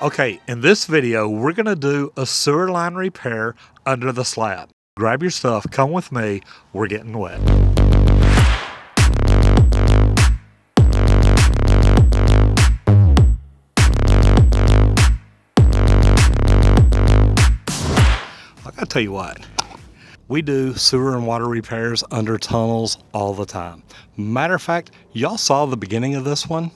Okay, in this video, we're going to do a sewer line repair under the slab. Grab your stuff, come with me, we're getting wet. I gotta tell you what, we do sewer and water repairs under tunnels all the time. Matter of fact, y'all saw the beginning of this one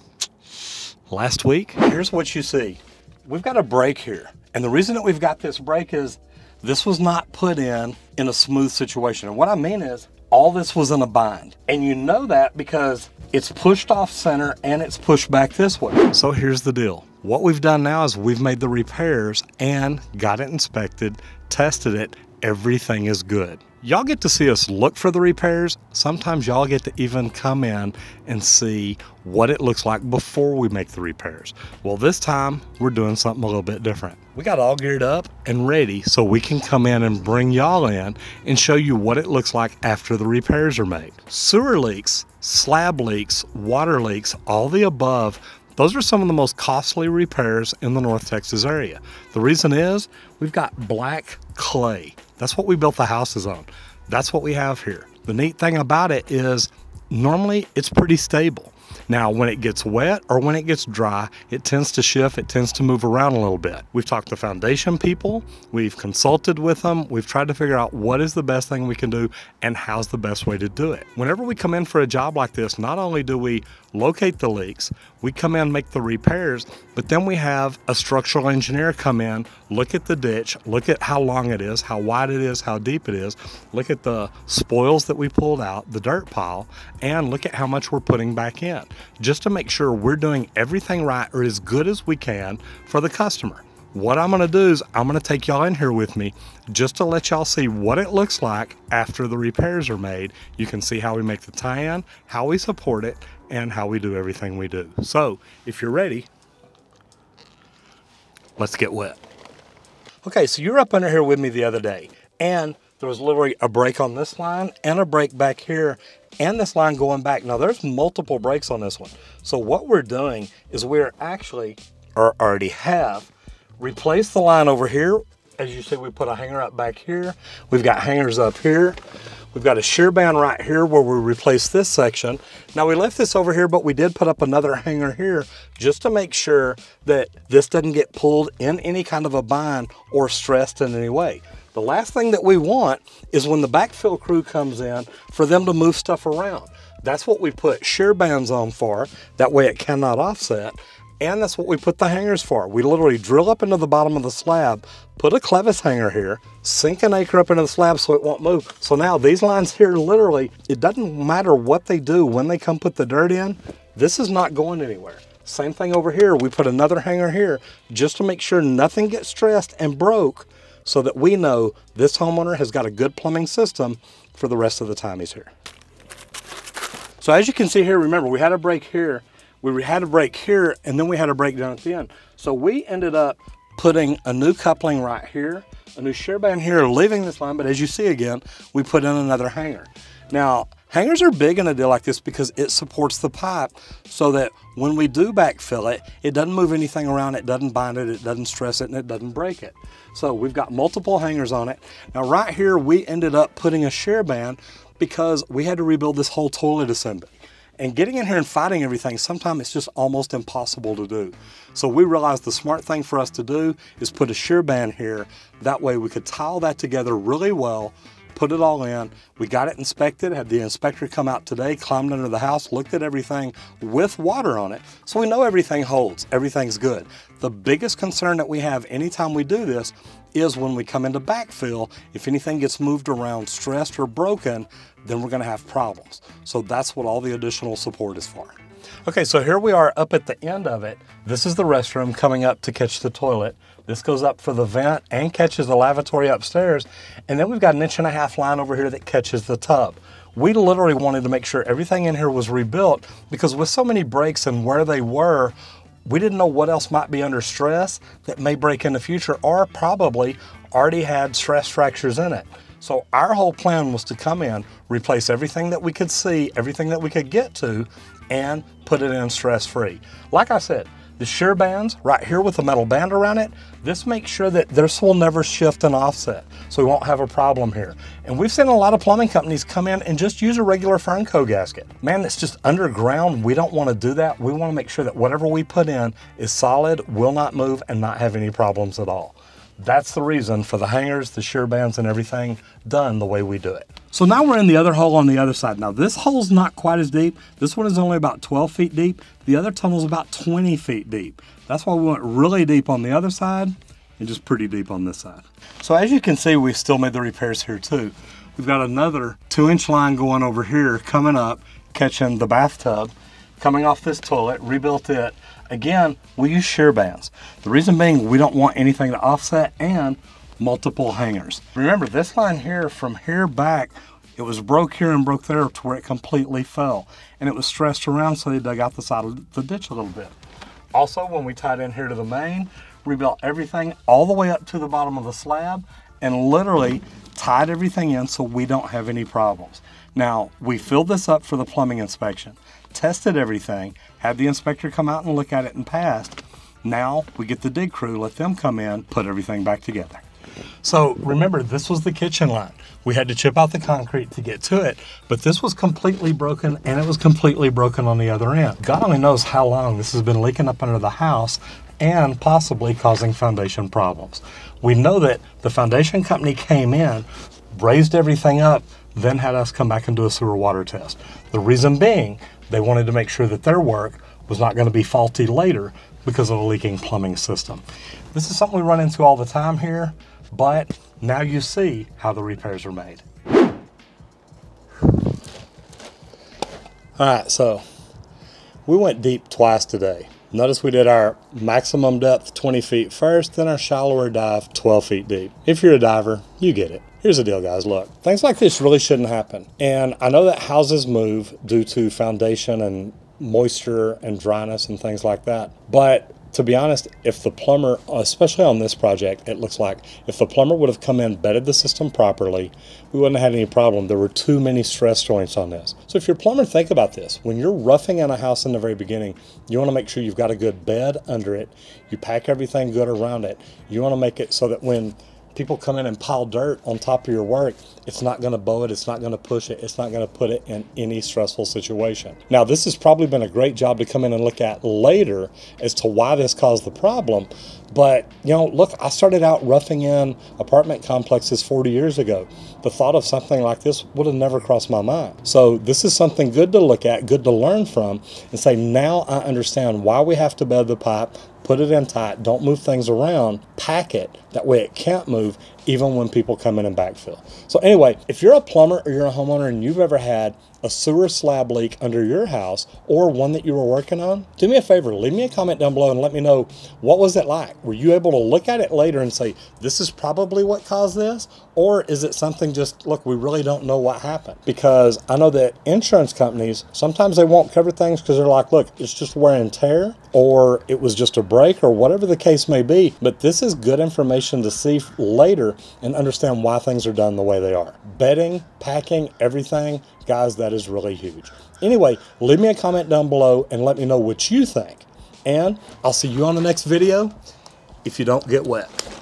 last week. Here's what you see. We've got a break here, and the reason that we've got this break is this was not put in a smooth situation. And what I mean is all this was in a bind, and you know that because it's pushed off center and it's pushed back this way. So here's the deal. What we've done now is we've made the repairs and got it inspected, tested it. Everything is good. Y'all get to see us look for the repairs. Sometimes y'all get to even come in and see what it looks like before we make the repairs. Well, this time we're doing something a little bit different. We got all geared up and ready so we can come in and bring y'all in and show you what it looks like after the repairs are made. Sewer leaks, slab leaks, water leaks, all the above, those are some of the most costly repairs in the North Texas area. The reason is we've got black clay. That's what we built the houses on. That's what we have here. The neat thing about it is normally it's pretty stable. Now, when it gets wet or when it gets dry, it tends to shift, it tends to move around a little bit. We've talked to foundation people, we've consulted with them, we've tried to figure out what is the best thing we can do and how's the best way to do it. Whenever we come in for a job like this, not only do we locate the leaks, we come in, make the repairs, but then we have a structural engineer come in, look at the ditch, look at how long it is, how wide it is, how deep it is, look at the spoils that we pulled out, the dirt pile, and look at how much we're putting back in, just to make sure we're doing everything right or as good as we can for the customer. What I'm gonna do is I'm gonna take y'all in here with me just to let y'all see what it looks like after the repairs are made. You can see how we make the tie-in, how we support it, and how we do everything we do. So if you're ready, let's get wet. Okay, so you were up under here with me the other day, and there was literally a break on this line and a break back here and this line going back. Now there's multiple breaks on this one. So what we're doing is we're actually, or already have, replaced the line over here. As you see, we put a hanger up back here. We've got hangers up here. We've got a shear band right here where we replaced this section. Now we left this over here, but we did put up another hanger here just to make sure that this doesn't get pulled in any kind of a bind or stressed in any way. The last thing that we want is when the backfill crew comes in for them to move stuff around. That's what we put shear bands on for, that way it cannot offset. And that's what we put the hangers for. We literally drill up into the bottom of the slab, put a clevis hanger here, sink an anchor up into the slab so it won't move. So now these lines here, literally, it doesn't matter what they do when they come put the dirt in, this is not going anywhere. Same thing over here. We put another hanger here just to make sure nothing gets stressed and broke so that we know this homeowner has got a good plumbing system for the rest of the time he's here. So as you can see here, remember, we had a break here. We had a break here, and then we had a break down at the end. So we ended up putting a new coupling right here, a new shear band here, leaving this line, but as you see again, we put in another hanger. Now, hangers are big in a deal like this because it supports the pipe so that when we do backfill it, it doesn't move anything around, it doesn't bind it, it doesn't stress it, and it doesn't break it. So we've got multiple hangers on it. Now right here, we ended up putting a shear band because we had to rebuild this whole toilet assembly. And getting in here and fighting everything, sometimes it's just almost impossible to do. So we realized the smart thing for us to do is put a shear band here. That way we could tie all that together really well, put it all in. We got it inspected, had the inspector come out today, climbed under the house, looked at everything with water on it. So we know everything holds, everything's good. The biggest concern that we have anytime we do this is when we come into backfill, if anything gets moved around, stressed or broken, then we're gonna have problems. So that's what all the additional support is for. Okay, so here we are up at the end of it. This is the restroom coming up to catch the toilet. This goes up for the vent and catches the lavatory upstairs. And then we've got an 1.5-inch line over here that catches the tub. We literally wanted to make sure everything in here was rebuilt because with so many breaks and where they were, we didn't know what else might be under stress that may break in the future or probably already had stress fractures in it. So our whole plan was to come in, replace everything that we could see, everything that we could get to, and put it in stress-free. Like I said, The shear bands right here with a metal band around it, this makes sure that this will never shift and offset, so we won't have a problem here. And we've seen a lot of plumbing companies come in and just use a regular Fernco gasket. Man, it's just underground. We don't want to do that. We want to make sure that whatever we put in is solid, will not move, and not have any problems at all. That's the reason for the hangers, the shear bands, and everything done the way we do it. So now we're in the other hole on the other side. Now this hole's not quite as deep. This one is only about 12 feet deep. The other tunnel's about 20 feet deep. That's why we went really deep on the other side and just pretty deep on this side. So as you can see, we've still made the repairs here too. We've got another 2-inch line going over here, coming up, catching the bathtub, coming off this toilet, rebuilt it. Again, we use shear bands. The reason being, we don't want anything to offset, and multiple hangers. Remember this line here from here back, it was broke here and broke there to where it completely fell, and it was stretched around, so they dug out the side of the ditch a little bit. Also, when we tied in here to the main, rebuilt everything all the way up to the bottom of the slab and literally tied everything in so we don't have any problems. Now, we filled this up for the plumbing inspection, tested everything, had the inspector come out and look at it and passed. Now we get the dig crew, let them come in, put everything back together. So remember, this was the kitchen line. We had to chip out the concrete to get to it, but this was completely broken, and it was completely broken on the other end. God only knows how long this has been leaking up under the house and possibly causing foundation problems. We know that the foundation company came in, raised everything up, then had us come back and do a sewer water test. The reason being, they wanted to make sure that their work was not going to be faulty later because of a leaking plumbing system. This is something we run into all the time here, but now you see how the repairs are made. All right, so we went deep twice today. Notice we did our maximum depth 20 feet first, then our shallower dive 12 feet deep. If you're a diver, you get it. Here's the deal, guys. Look, things like this really shouldn't happen. And I know that houses move due to foundation and moisture and dryness and things like that. But to be honest, if the plumber, especially on this project, it looks like if the plumber would have come in, bedded the system properly, we wouldn't have had any problem. There were too many stress joints on this. So if you're a plumber, think about this. When you're roughing in a house in the very beginning, you want to make sure you've got a good bed under it. You pack everything good around it. You want to make it so that when people come in and pile dirt on top of your work, it's not going to bow it, it's not going to push it, it's not going to put it in any stressful situation. Now, this has probably been a great job to come in and look at later as to why this caused the problem. But, you know, look, I started out roughing in apartment complexes 40 years ago. The thought of something like this would have never crossed my mind. So this is something good to look at, good to learn from, and say, now I understand why we have to bed the pipe, put it in tight, don't move things around, pack it. That way it can't move even when people come in and backfill. So anyway, if you're a plumber or you're a homeowner and you've ever had a sewer slab leak under your house or one that you were working on, do me a favor, leave me a comment down below and let me know, what was it like? Were you able to look at it later and say, this is probably what caused this? Or is it something just, look, we really don't know what happened? Because I know that insurance companies, sometimes they won't cover things because they're like, look, it's just wear and tear, or it was just a break, or whatever the case may be. But this is good information to see later and understand why things are done the way they are. Bedding, packing, everything, guys, that is really huge. Anyway, leave me a comment down below and let me know what you think. And I'll see you on the next video if you don't get wet.